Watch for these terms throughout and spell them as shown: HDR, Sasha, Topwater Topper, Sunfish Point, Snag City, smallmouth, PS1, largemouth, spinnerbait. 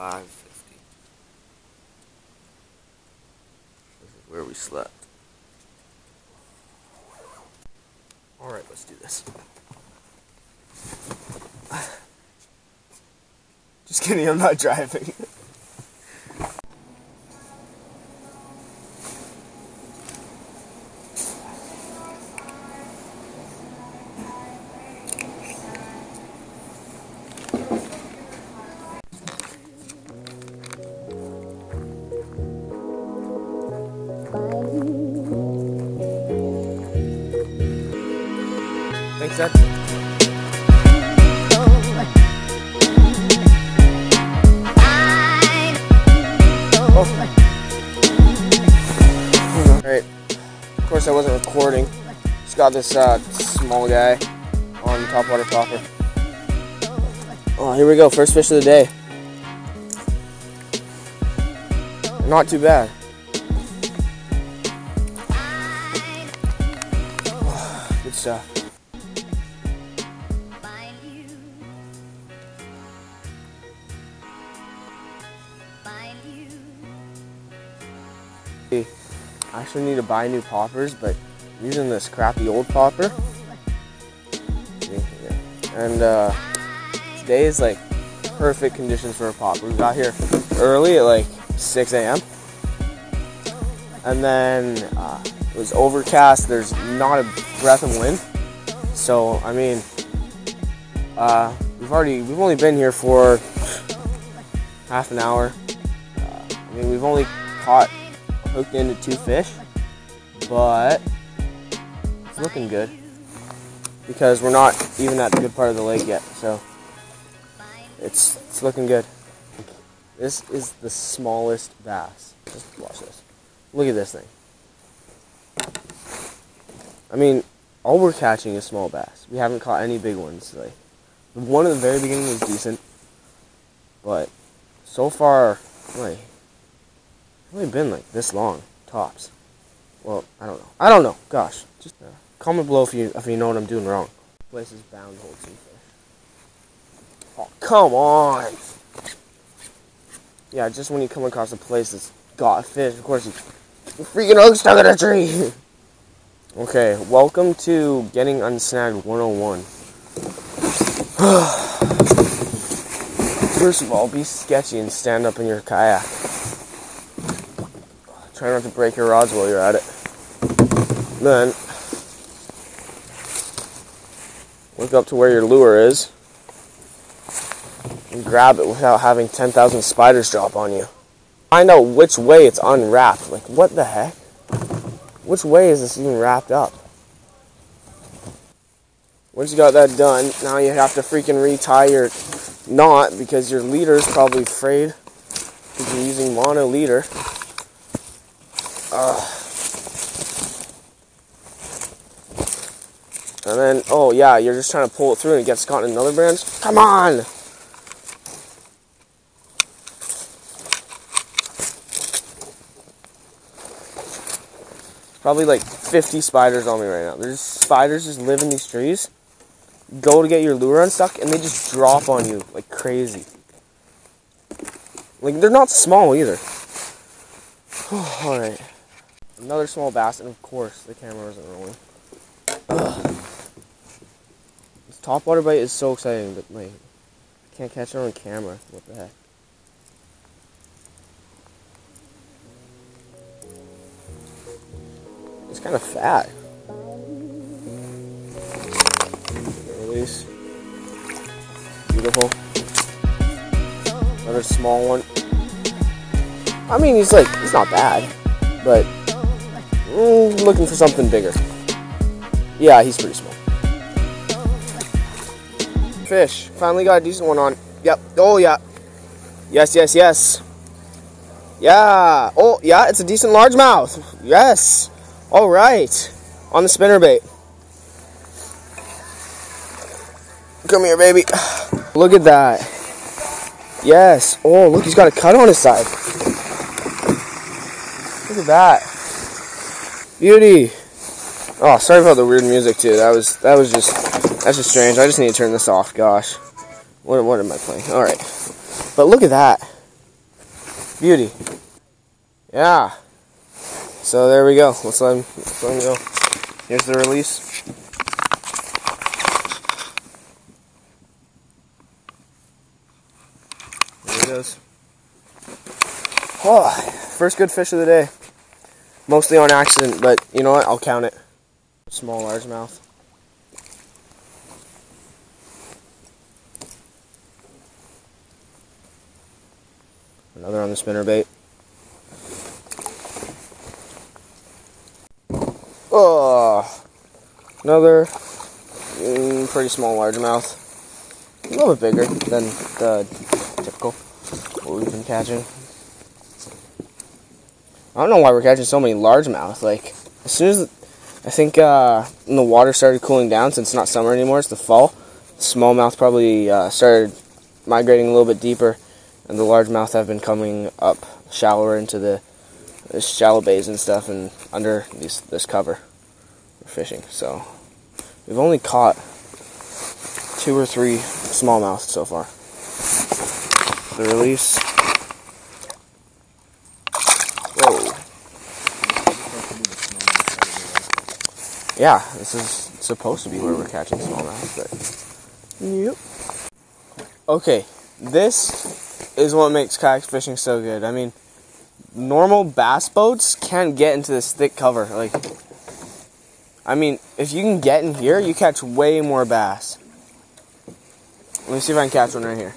550. This is where we slept. Alright, let's do this. Just kidding, I'm not driving. Thanks, Dad. Alright, of course I wasn't recording. Just got this small guy on Topwater Topper. Oh, here we go, first fish of the day. Not too bad. Oh, good stuff. I actually need to buy new poppers, but I'm using this crappy old popper. And today is like perfect conditions for a popper. We got here early at like 6 a.m. and then it was overcast. There's not a breath of wind, so I mean, we've only been here for half an hour. I mean, we've only caught. Hooked into 2 fish, but it's looking good because we're not even at the good part of the lake yet, so it's looking good. This is the smallest bass. Just watch this. Look at this thing. I mean, all we're catching is small bass. We haven't caught any big ones. Like, the one at the very beginning was decent, but so far, like, it's only been like this long, tops. Well, I don't know. Gosh, just comment below if you know what I'm doing wrong. This place is bound to hold some fish. Oh, come on! Yeah, just when you come across a place that's got fish, of course you freaking hook stuck in a tree. Okay, welcome to Getting Unsnagged 101. First of all, be sketchy and stand up in your kayak. Try not to break your rods while you're at it. Then, look up to where your lure is and grab it without having 10,000 spiders drop on you. Find out which way it's unwrapped. Like, what the heck? Which way is this even wrapped up? Once you got that done, now you have to freaking re-tie your knot because your leader's probably frayed because you're using mono leader. And then, oh yeah, you're just trying to pull it through and it gets caught in another branch. Come on! Probably like 50 spiders on me right now. There's spiders just live in these trees. Go to get your lure unstuck and they just drop on you like crazy. Like, they're not small either. Alright. Another small bass, and of course the camera isn't rolling. Ugh. This topwater bite is so exciting, but like, I can't catch it on camera. What the heck? It's kind of fat. Release. Beautiful. Another small one. I mean, he's not bad, but looking for something bigger. Yeah, he's pretty small. Fish. Finally got a decent one on. Yep. Oh, yeah. Yes, yes, yes. Yeah. Oh, yeah, it's a decent largemouth. Yes. All right. On the spinnerbait. Come here, baby. Look at that. Yes. Oh, look, he's got a cut on his side. Look at that. Beauty. Oh, sorry about the weird music too. That's just strange. I just need to turn this off, gosh. What am I playing? Alright. But look at that. beauty. Yeah. So there we go. Let's let him go. Here's the release. There he goes. Oh, first good fish of the day. Mostly on accident, but you know what? I'll count it. Small largemouth. Another on the spinnerbait. Oh, another pretty small largemouth. A little bit bigger than the typical what we've been catching. I don't know why we're catching so many largemouth. Like, as soon as I think when the water started cooling down, since it's not summer anymore, it's the fall, smallmouth probably started migrating a little bit deeper, and the largemouth have been coming up shallower into the shallow bays and stuff, and under this cover we're fishing. So we've only caught 2 or 3 smallmouth so far. The release. Yeah, this is supposed to be where we're catching smallmouth, but yep. Okay, this is what makes kayak fishing so good. I mean, normal bass boats can't get into this thick cover. Like, I mean, if you can get in here, you catch way more bass. Let me see if I can catch one right here.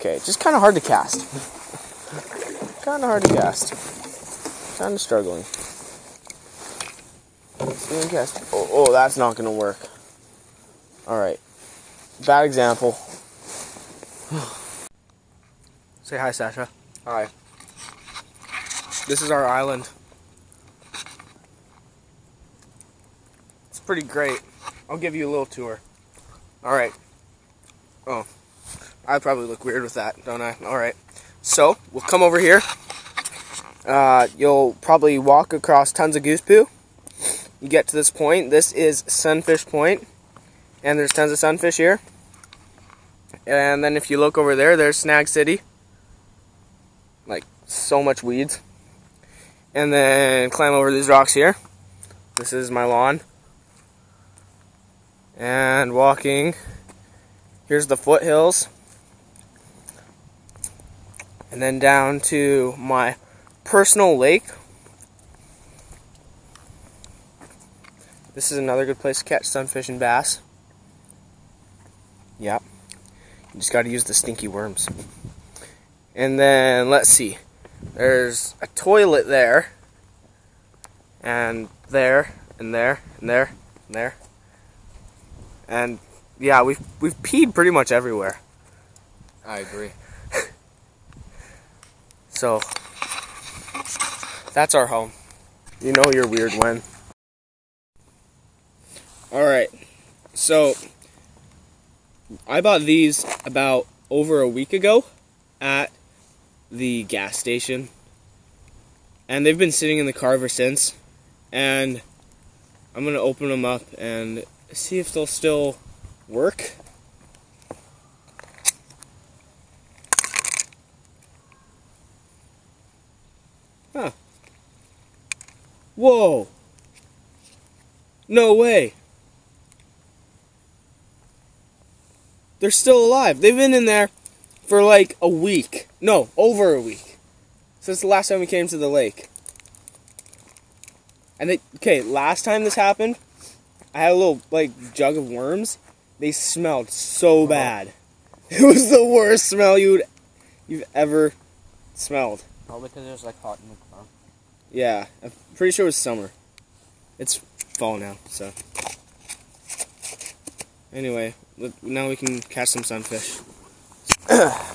Okay, just kind of hard to cast. Kind of hard to cast. Kind of struggling. Oh, that's not going to work. Alright. Bad example. Say hi, Sasha. Hi. This is our island. It's pretty great. I'll give you a little tour. Alright. Oh. I probably look weird with that, don't I? Alright. So, we'll come over here. You'll probably walk across tons of goose poo. You get to this point. This is Sunfish Point, and there's tons of sunfish here. And then if you look over there, there's Snag City. Like, so much weeds. And then climb over these rocks here. This is my lawn. And walking. Here's the foothills. And then down to my personal lake. This is another good place to catch sunfish and bass. Yep. You just gotta use the stinky worms. And then, let's see. There's a toilet there. And there, and there, and there, and there. And, yeah, we've peed pretty much everywhere. I agree. So, that's our home. You know you're weird when. Alright, so I bought these about over a week ago at the gas station, and they've been sitting in the car ever since, and I'm going to open them up and see if they'll still work. Huh. Whoa! No way! They're still alive. They've been in there for like a week. No, over a week. Since the last time we came to the lake. And they, okay, last time this happened, I had a little like jug of worms. They smelled so bad. It was the worst smell you've ever smelled. Probably because it was like hot in the car. Yeah, I'm pretty sure it was summer. It's fall now, so. Anyway, now we can catch some sunfish.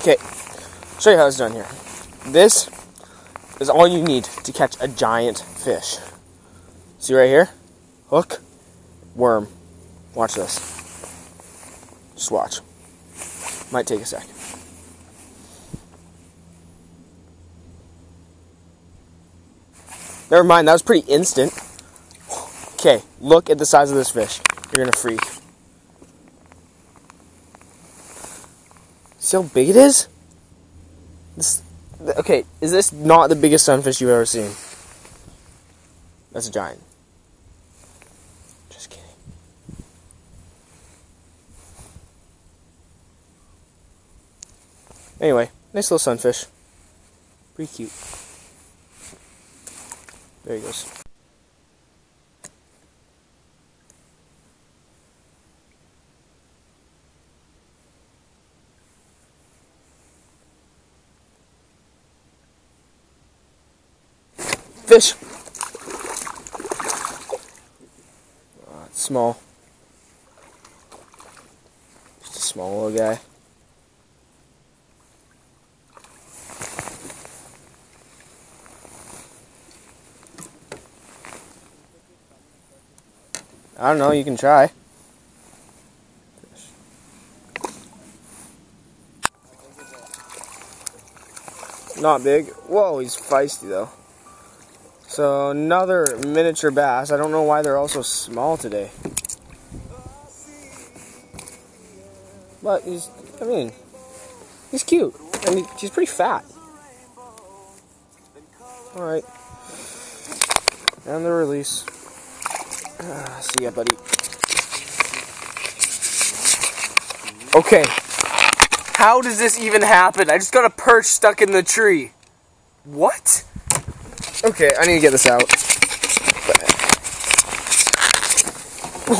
Okay, show you how it's done here. This is all you need to catch a giant fish. See right here? Hook, worm. Watch this. Just watch. Might take a sec. Never mind, that was pretty instant. Okay, look at the size of this fish. You're gonna freak. See how big it is? This, okay, is this not the biggest sunfish you've ever seen? That's a giant. Just kidding. Anyway, nice little sunfish. Pretty cute. There he goes. Fish. Oh, it's small. Just a small little guy. I don't know, you can try. Not big. Whoa, he's feisty though. So another miniature bass. I don't know why they're all so small today. But he's, I mean, he's cute. I mean, he's pretty fat. Alright. And the release. See ya, buddy. Okay. How does this even happen? I just got a perch stuck in the tree. What? Okay, I need to get this out.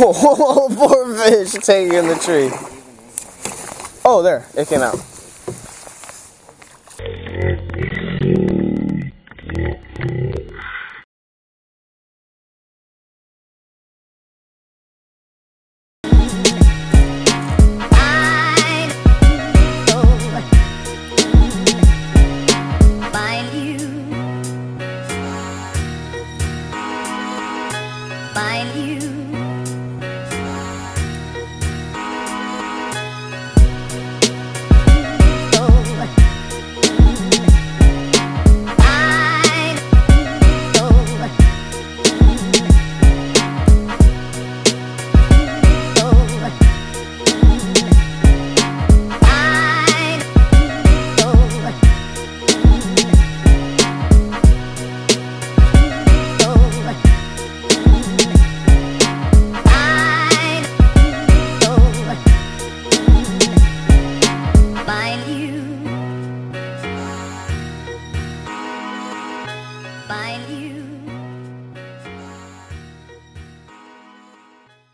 Oh, poor fish hanging in the tree. Oh, there. It came out.